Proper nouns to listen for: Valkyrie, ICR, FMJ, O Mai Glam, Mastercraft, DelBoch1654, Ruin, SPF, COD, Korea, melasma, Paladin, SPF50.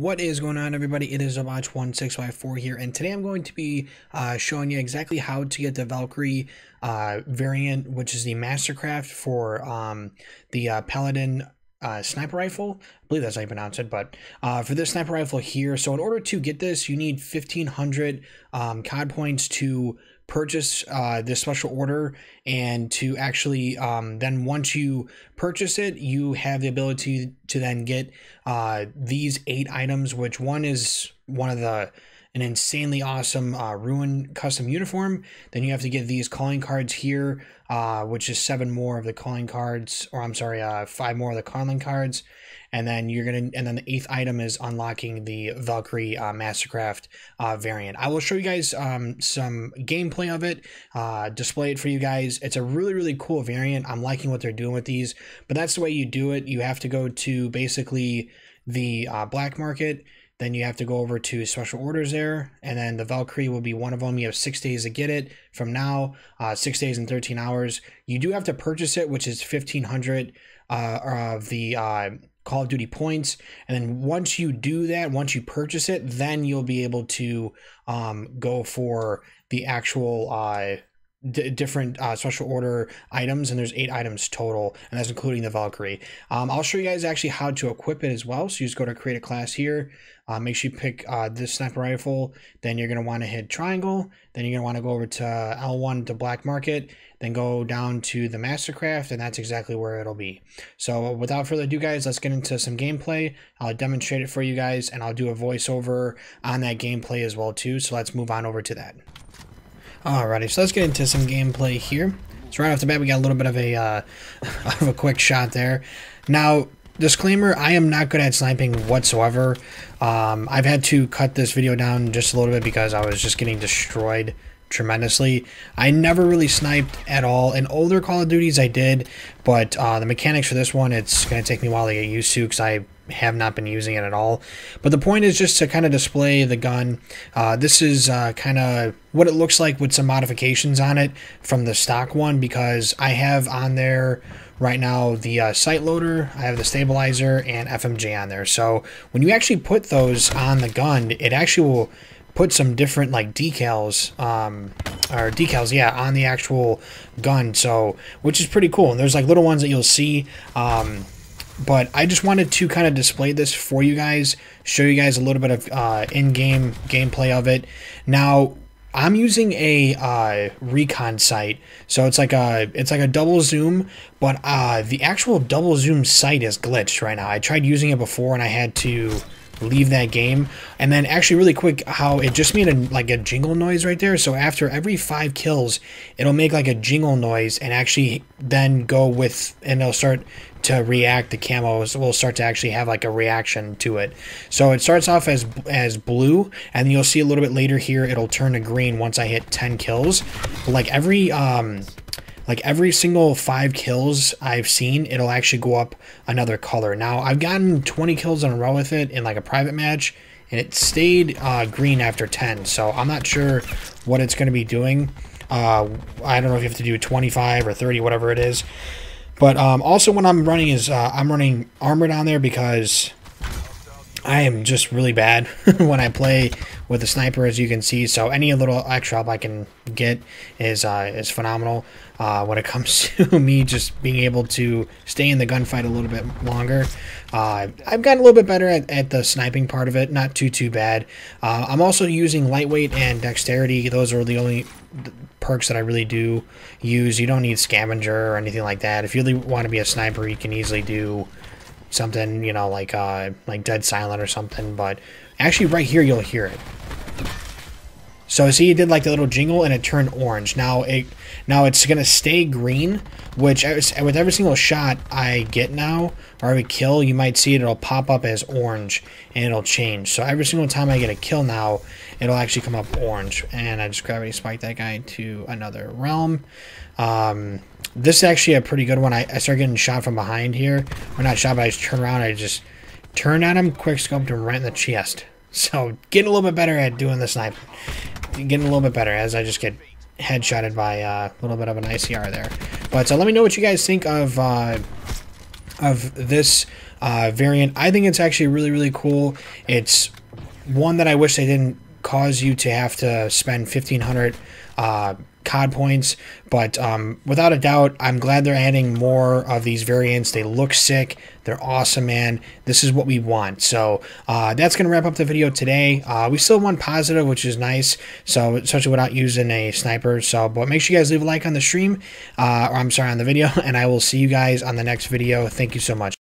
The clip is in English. What is going on, everybody? It is DelBoch1654 here, and today I'm going to be showing you exactly how to get the Valkyrie variant, which is the Mastercraft for the Paladin sniper rifle. I believe that's how you pronounce it, but for this sniper rifle here. So in order to get this, you need 1500 COD points to purchase this special order, and to actually then once you purchase it, you have the ability to then get these 8 items, which one is an insanely awesome Ruin custom uniform. Then you have to get these calling cards here, which is 7 more of the calling cards, or I'm sorry, 5 more of the calling cards. And then and then the 8th item is unlocking the Valkyrie Mastercraft variant. I will show you guys some gameplay of it, display it for you guys. It's a really, really cool variant. I'm liking what they're doing with these, but that's the way you do it. You have to go to basically the black market. Then you have to go over to special orders there, and then the Valkyrie will be one of them. You have 6 days to get it from now, 6 days and 13 hours. You do have to purchase it, which is 1,500 of the Call of Duty points. And then once you do that, once you purchase it, then you'll be able to go for the actual different special order items, and there's 8 items total, and that's including the Valkyrie. I'll show you guys actually how to equip it as well. So you just go to create a class here, make sure you pick this sniper rifle, then you're going to want to hit triangle, then you're going to want to go over to L1 to black market, then go down to the Mastercraft, and that's exactly where it'll be. So without further ado, guys, let's get into some gameplay. I'll demonstrate it for you guys, and I'll do a voiceover on that gameplay as well too, so let's move on over to that. Alrighty, so let's get into some gameplay here. So right off the bat, we got a little bit of a quick shot there. Now, disclaimer, I am not good at sniping whatsoever. I've had to cut this video down just a little bit because I was just getting destroyed tremendously. I never really sniped at all. In older Call of Duties, I did, but the mechanics for this one, it's going to take me a while to get used to because I have not been using it at all. But the point is just to kind of display the gun. This is kind of what it looks like with some modifications on it from the stock one, because I have on there right now the sight loader, I have the stabilizer, and FMJ on there. So when you actually put those on the gun, it actually will put some different like decals on the actual gun, so which is pretty cool. And there's like little ones that you'll see, but I just wanted to kind of display this for you guys, show you guys a little bit of in-game gameplay of it. Now, I'm using a recon sight, so it's like a double zoom, but the actual double zoom sight is glitched right now. I tried using it before, and I had to leave that game. And then actually really quick, how it just made like a jingle noise right there. So after every 5 kills, it'll make like a jingle noise, and actually then go with, and it'll start to react. The camos will start to actually have like a reaction to it. So it starts off as blue, and you'll see a little bit later here it'll turn to green once I hit 10 kills. But like every single 5 kills I've seen, it'll actually go up another color. Now, I've gotten 20 kills in a row with it in like a private match, and it stayed green after 10. So I'm not sure what it's going to be doing. I don't know if you have to do 25 or 30, whatever it is. But also what I'm running is I'm running armored on there because I am just really bad when I play with a sniper, as you can see. So any little extra help I can get is phenomenal when it comes to me just being able to stay in the gunfight a little bit longer. I've gotten a little bit better at the sniping part of it, not too bad. I'm also using lightweight and dexterity. Those are the only perks that I really do use. You don't need scavenger or anything like that. If you really want to be a sniper, you can easily do something, you know, like dead silent or something. But actually right here you'll hear it. So see, it did like the little jingle, and it turned orange. Now it's gonna stay green, which with every single shot I get now, or every kill, you might see it'll pop up as orange, and it'll change. So every single time I get a kill now, it'll actually come up orange. And I just gravity spiked that guy to another realm. This is actually a pretty good one. I started getting shot from behind here. Or not shot, but I just turned around. I just turned at him, quick scoped him right in the chest. So getting a little bit better at doing the sniper. Getting a little bit better as I just get headshotted by a little bit of an ICR there. But so let me know what you guys think of of this variant. I think it's actually really, really cool. It's one that I wish they didn't cause you to have to spend 1,500 COD points, but without a doubt, I'm glad they're adding more of these variants. They look sick. They're awesome, man. This is what we want. So that's going to wrap up the video today. We still have one positive, which is nice, so especially without using a sniper. So, but make sure you guys leave a like on the stream, or I'm sorry, on the video, and I will see you guys on the next video. Thank you so much.